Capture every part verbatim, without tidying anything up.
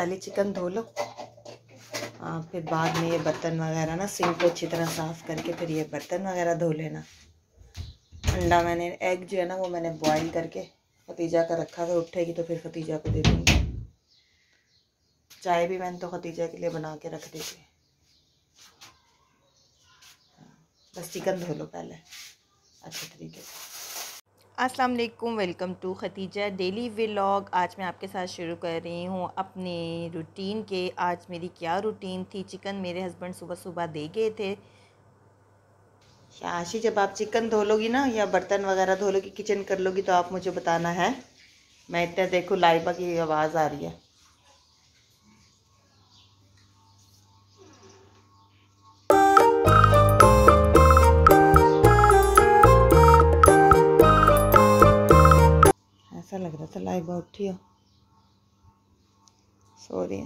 पहले चिकन धो लो, आ, फिर बाद में ये बर्तन वगैरह ना सिंक को अच्छी तरह साफ़ करके फिर ये बर्तन वगैरह धो लेना। अंडा मैंने एग जो है ना वो मैंने बॉईल करके खतीजा का रखा था, उठेगी तो फिर खतीजा को दे दूँगी। चाय भी मैंने तो खतीजा के लिए बना के रख दी थी। बस चिकन धो लो पहले अच्छे तरीके से। अस्सलाम वालेकुम, welcome to Khatija daily vlog. आज मैं आपके साथ शुरू कर रही हूँ अपने रूटीन के। आज मेरी क्या रूटीन थी। चिकन मेरे हस्बैंड सुबह सुबह दे गए थे। आशी, जब आप चिकन धो लोगी ना या बर्तन वगैरह धो लोगी, किचन कर लोगी तो आप मुझे बताना है। मैं इतना देखो लाइबा की आवाज़ आ रही है। लग रहा था लाइव उठी हो, सॉरी।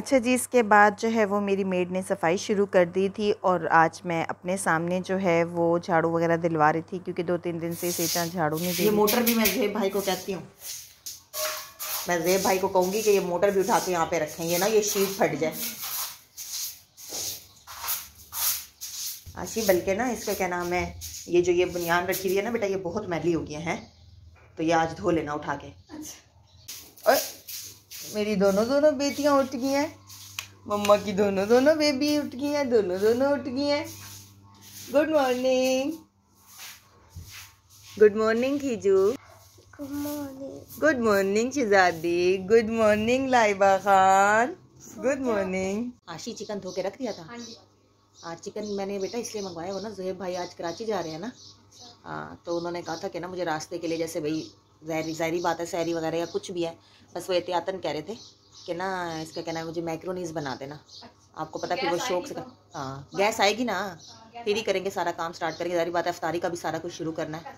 अच्छा जी, इसके बाद जो है वो मेरी मेड ने सफाई शुरू कर दी थी और आज मैं अपने सामने जो है वो झाड़ू वगैरह दिलवा रही थी, क्योंकि दो तीन दिन से इसी तरह झाड़ू नहीं दी। ये मोटर भी मैं जेब भाई को कहती हूँ, मैं जेब भाई को कहूँगी कि ये मोटर भी उठा के यहाँ पे रखें, ये ना ये शीट फट जाए। आशी, बल्कि ना इसका क्या नाम है, ये जो ये बुनियान रखी हुई है ना बेटा, ये बहुत मैली हो गया है, तो ये आज धो लेना उठा के। अच्छा। और मेरी दोनों दोनों बेटियां उठ गई हैं, मम्मा की दोनों दोनों बेबी उठ गई हैं, दोनों दोनों उठ गई हैं। Good morning, good morning Khiju, good morning, good morning Shizadi, good morning Laiba Khan, good morning. आशी, चिकन धो के रख दिया था। आज चिकन मैंने बेटा इसलिए मंगवाया, वो ना ज़ुहैब भाई आज कराची जा रहे हैं ना, हाँ, तो उन्होंने कहा था कि ना मुझे रास्ते के लिए, जैसे भाई जहरी जहरी बात है, सहरी वगैरह या कुछ भी है, बस वो एहतियातन कह रहे थे कि ना इसका कहना है मुझे मैक्रोनीज बना देना। आपको पता कि वो शौक से, हाँ गैस आएगी ना, फिर ही करेंगे सारा काम, स्टार्ट करेंगे। जहरी बात है, इफ्तारी का भी सारा कुछ शुरू करना है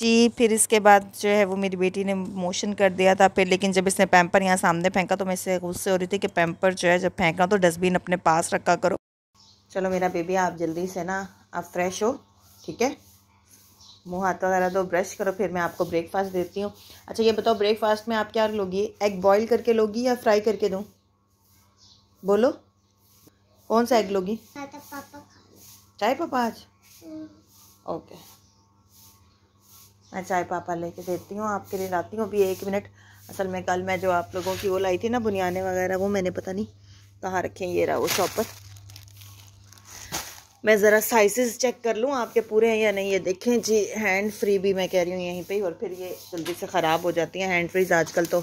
जी। फिर इसके बाद जो है वो मेरी बेटी ने मोशन कर दिया था फिर, लेकिन जब इसने पैम्पर यहाँ सामने फेंका तो मैं इससे गुस्से हो रही थी कि पैम्पर जो है जब फेंकना तो डस्टबिन अपने पास रखा करो। चलो मेरा बेबी, आप जल्दी से ना आप फ्रेश हो, ठीक है, मुँह हाथ वगैरह दो, ब्रश करो, फिर मैं आपको ब्रेकफास्ट देती हूँ। अच्छा ये बताओ, ब्रेकफास्ट में आप क्या लोगी, एग बॉईल करके लोगी या फ्राई करके दूँ, बोलो कौन सा एग लोगी? चाय पापा आज, ओके मैं चाय पापा लेके देती हूँ आपके लिए, लाती हूँ अभी एक मिनट। असल में कल मैं जो आप लोगों की वो लाई थी ना बुनियाने वगैरह, वो मैंने पता नहीं कहाँ रखे, ये रहा वो शॉप पर। मैं ज़रा साइज़ चेक कर लूँ आपके पूरे हैं या नहीं। ये देखें जी, हैंड फ्री भी मैं कह रही हूँ यहीं पे ही, और फिर ये जल्दी से ख़राब हो जाती हैं हैंड फ्रीज, आजकल तो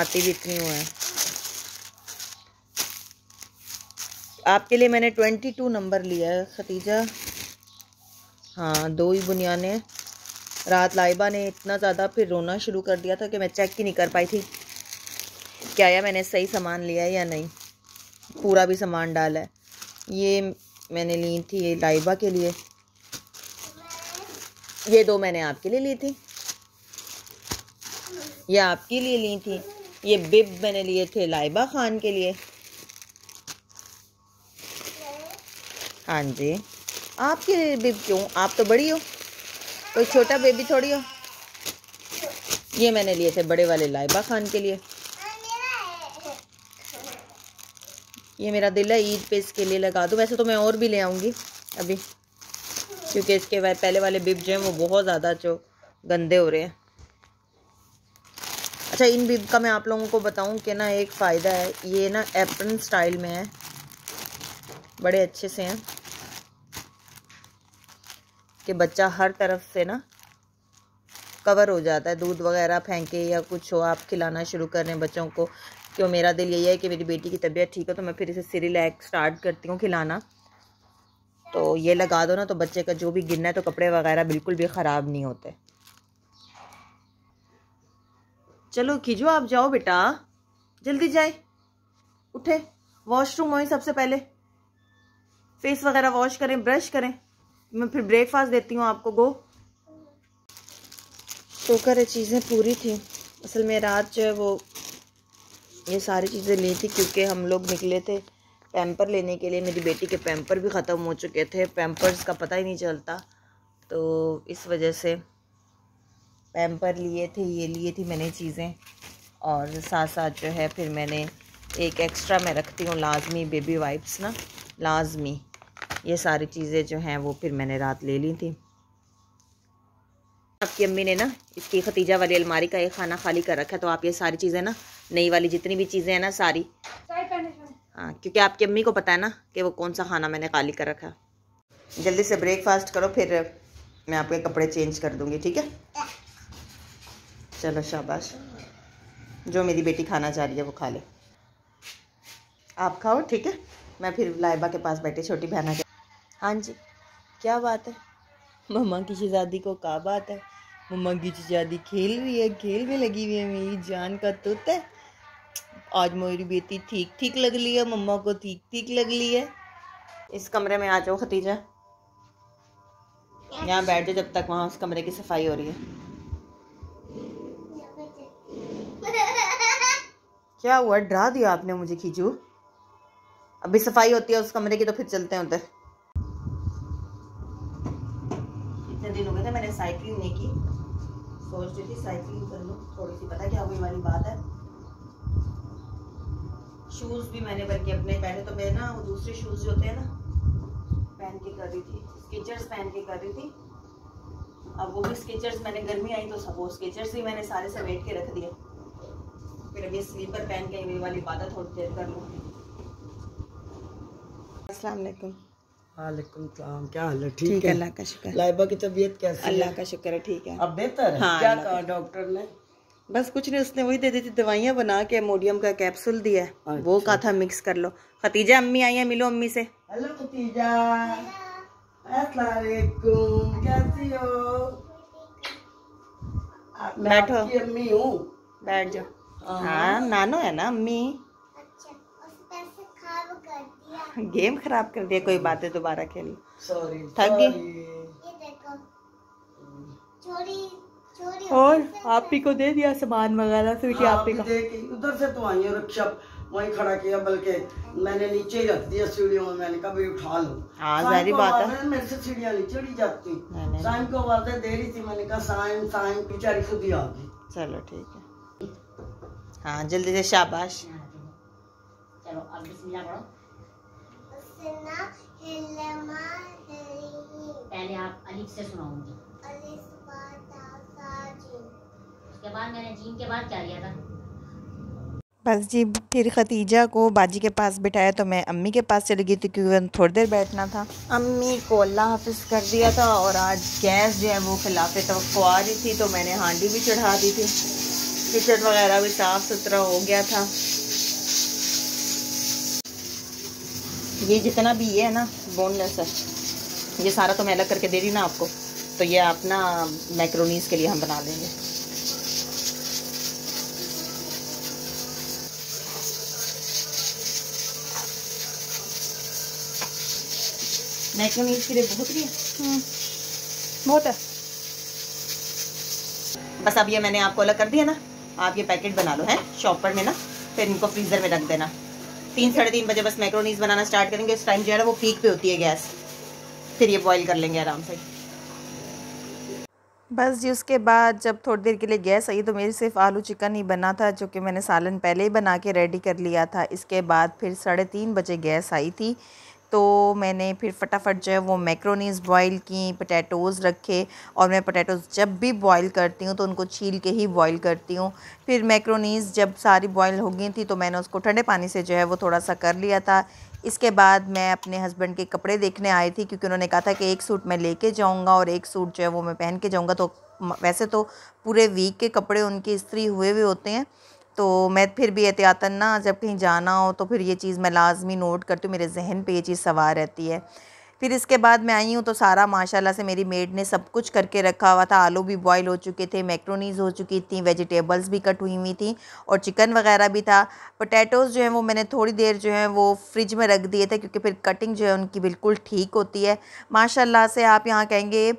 आती भी इतनी हुए हैं। आपके लिए मैंने ट्वेंटी टू नंबर लिया है खतीजा, हाँ दो ही बुनियाने। रात लाइबा ने इतना ज़्यादा फिर रोना शुरू कर दिया था कि मैं चेक ही नहीं कर पाई थी क्या या मैंने सही सामान लिया है या नहीं, पूरा भी सामान डाला है। ये मैंने ली थी ये लाइबा के लिए, ये दो मैंने आपके लिए ली थी, ये आपके लिए ली थी, ये बिब मैंने लिए थे लाइबा खान के लिए। हाँ जी, आपके बिब क्यों, आप तो बड़ी हो, कोई छोटा बेबी थोड़ी हो। ये मैंने लिए थे बड़े वाले लाइबा खान के लिए। ये मेरा दिल है ईद पे इसके लिए लगा दूँ, वैसे तो मैं और भी ले आऊँगी अभी, क्योंकि इसके पहले वाले बिब जो हैं वो बहुत ज़्यादा जो गंदे हो रहे हैं। अच्छा, इन बिब का मैं आप लोगों को बताऊँ कि ना एक फ़ायदा है, ये ना एप्रन स्टाइल में है, बड़े अच्छे से हैं कि बच्चा हर तरफ से ना कवर हो जाता है, दूध वगैरह फेंके या कुछ हो, आप खिलाना शुरू कर रहे हैं बच्चों को। क्यों, मेरा दिल यही है कि मेरी बेटी की तबीयत ठीक हो तो मैं फिर इसे सिरिलैक स्टार्ट करती हूँ खिलाना, तो ये लगा दो ना तो बच्चे का जो भी गिरना है तो कपड़े वगैरह बिल्कुल भी ख़राब नहीं होते। चलो खीजो, आप जाओ बेटा, जल्दी जाए, उठे, वॉशरूम हो सबसे पहले, फेस वगैरह वॉश करें, ब्रश करें, मैं फिर ब्रेकफास्ट देती हूँ आपको। गो शोकर चीज़ें पूरी थी, असल में रात जो है वो ये सारी चीज़ें ली थी, क्योंकि हम लोग निकले थे पैम्पर लेने के लिए, मेरी बेटी के पैम्पर भी ख़त्म हो चुके थे, पैम्पर्स का पता ही नहीं चलता, तो इस वजह से पैम्पर लिए थे। ये लिए थी मैंने चीज़ें, और साथ साथ जो है फिर मैंने एक एक्स्ट्रा मैं रखती हूँ लाजमी बेबी वाइप्स ना, लाजमी। ये सारी चीज़ें जो हैं वो फिर मैंने रात ले ली थी। आपकी अम्मी ने ना इसकी खतीजा वाली अलमारी का ये खाना खाली कर रखा है, तो आप ये सारी चीज़ें ना नई वाली जितनी भी चीज़ें हैं ना सारी, हाँ, क्योंकि आपकी अम्मी को पता है ना कि वो कौन सा खाना मैंने खाली कर रखा है। जल्दी से ब्रेकफास्ट करो, फिर मैं आपके कपड़े चेंज कर दूँगी, ठीक है? चलो शाबाश, जो मेरी बेटी खाना चाह रही है वो खा ले, आप खाओ, ठीक है? मैं फिर लाइबा के पास बैठे छोटी बहना के। हाँ जी, क्या बात है? मम्मा की शहजादी को क्या बात है? मम्मा की शहजादी खेल रही है, खेल में लगी हुई है, मेरी जान का तोता है। आज मेरी बेटी ठीक ठीक लग रही है, मम्मा को ठीक ठीक लग रही है। इस कमरे में आ जाओ खतीजा, यहाँ बैठ जाओ जब तक वहाँ उस कमरे की सफाई हो रही है। क्या हुआ, डरा दिया आपने मुझे खींचू? अभी सफाई होती है उस कमरे की तो फिर चलते हैं उधर। इतने दिन हो गए थे मैंने साइकिलिंग नहीं की, सोच रही थी साइकिलिंग कर लूँ थोड़ी सी। पता क्या हुई वाली बात है, शूज़ भी मैंने बल्कि अपने पहले तो मेरे ना वो दूसरे शूज़ जो होते हैं ना पहन के कर रही थी, स्केचर्स पहन के कर रही थी। अब वो भी स्केचर्स मैंने, गर्मी आई तो सब वो स्केचर्स भी मैंने सारे समेट के रख दिए। फिर अभी स्लीपर पहन के मेरी वाली बात थोड़ी देर कर लूँगी। अस्सलाम वालेकुम। वालेकुम सलाम, क्या हाल है? ठीक है, अल्लाह का शुक्र। लाइबा की तबीयत कैसी है? अल्लाह का शुक्र है, ठीक है। अब बेहतर है? हाँ, क्या कहा डॉक्टर ने? बस कुछ नहीं, उसने वही दे दी थी दवाइयाँ बना के, एमोडियम का कैप्सूल दिया है। अच्छा। वो कहा था मिक्स कर लो। खतीजा अम्मी आई है, मिलो अम्मी से। हेलो खतीजा, अस्सलाम वालेकुम, कैसी हो? बैठो अम्मी, हूँ, बैठ जाओ। हाँ, नानो है ना अम्मी। अच्छा, उसने खराब कर दिया, गेम खराब कर दिया, कोई बात है, दोबारा खेल। सॉरी, थक गई। ये देखो, चोरी चोरी। और आप ही को दे दिया सामान वगैरह से? हाँ, आप ही को उधर से तो आई और रक्षा वहीं खड़ा किया, बल्कि मैंने नीचे रख दिया सीढ़ियों में, मैंने कहा भाई उठा लो। हाँ, जाहिर बात है, मेरे से सीढ़ियाँ नहीं चढ़ी जाती। साइम को आवाज दे रही थी, मैंने कहा साइम साइम, बेचारी खुद ही आ गई। चलो ठीक है, हाँ जल्दी से, शाबाश। चलो अब बिस्मिल्लाह पढ़ो। पहले आप अलिफ से सुनाऊंगी, उसके बाद मैंने जीम के बाद क्या लिया था। बस जी, फिर खतीजा को बाजी के पास बिठाया तो मैं अम्मी के पास चली गई थी, क्योंकि थोड़ी देर बैठना था। अम्मी को अल्लाह हाफिज़ कर दिया था, और आज गैस जो है वो खिलाफ़े तवक्को आ रही थी, तो मैंने हांडी भी चढ़ा दी थी। किचन वगैरह भी साफ सुथरा हो गया था। ये जितना भी ये है ना बोनलेस है, ये सारा तो मैं अलग करके दे रही ना आपको, तो ये आप ना मैक्रोनीज के लिए हम बना लेंगे। मैक्रोनीज के लिए बहुत रही है, बहुत है। बस अब ये मैंने आपको अलग कर दिया ना, आप ये पैकेट बना लो है शॉपर में ना, फिर इनको फ्रीज़र में रख देना। तीन साढ़े तीन बजे बस मैक्रोनीज बनाना स्टार्ट करेंगे, उस टाइम जो है वो पीक पे होती है गैस, फिर ये बॉईल कर लेंगे आराम से। बस जी, उसके बाद जब थोड़ी देर के लिए गैस आई तो मेरे सिर्फ आलू चिकन ही बना था, जो कि मैंने सालन पहले ही बना के रेडी कर लिया था। इसके बाद फिर साढ़े तीन बजे गैस आई थी, तो मैंने फिर फटाफट जो है वो मैक्रोनीज़ बॉईल की, पटैटोज़ रखे, और मैं पटैटोज़ जब भी बॉईल करती हूँ तो उनको छील के ही बॉईल करती हूँ। फिर मैक्रोनीज़ जब सारी बॉईल हो गई थी तो मैंने उसको ठंडे पानी से जो है वो थोड़ा सा कर लिया था। इसके बाद मैं अपने हस्बैंड के कपड़े देखने आई थी, क्योंकि उन्होंने कहा था कि एक सूट मैं लेके जाऊँगा और एक सूट जो है वो मैं पहन के जाऊँगा, तो वैसे तो पूरे वीक के कपड़े उनके इस्त्री हुए हुए होते हैं, तो मैं फिर भी एहतियातन ना जब कहीं जाना हो तो फिर ये चीज़ मैं लाजमी नोट करती हूँ, मेरे जहन पे ये चीज़ सवार रहती है। फिर इसके बाद मैं आई हूँ तो सारा माशाल्लाह से मेरी मेड ने सब कुछ करके रखा हुआ था। आलू भी बॉईल हो चुके थे, मैक्रोनीज़ हो चुकी थी, वेजिटेबल्स भी कट हुई हुई थी, और चिकन वगैरह भी था। पोटैटोज़ जो है वो मैंने थोड़ी देर जो है वो फ्रिज में रख दिए थे, क्योंकि फिर कटिंग जो है उनकी बिल्कुल ठीक होती है माशाल्लाह से। आप यहाँ कहेंगे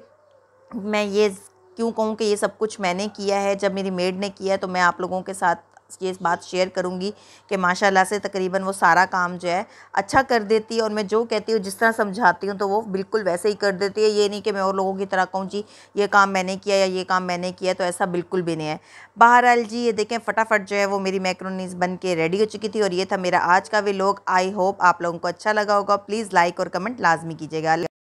मैं ये क्यों कहूँ कि ये सब कुछ मैंने किया है, जब मेरी मेड ने किया है तो मैं आप लोगों के साथ ये बात शेयर करूँगी कि माशाल्लाह से तकरीबन वो सारा काम जो है अच्छा कर देती है और मैं जो कहती हूँ जिस तरह समझाती हूँ तो वो बिल्कुल वैसे ही कर देती है। ये नहीं कि मैं और लोगों की तरह कहूँ जी ये काम मैंने किया या ये काम मैंने किया, तो ऐसा बिल्कुल भी नहीं है। बहरहाल जी ये देखें फटाफट जो है वो मेरी मैक्रोनीज बन के रेडी हो चुकी थी और ये था मेरा आज का व्लॉग। आई होप आप लोगों को अच्छा लगा होगा। प्लीज़ लाइक और कमेंट लाजमी कीजिएगा।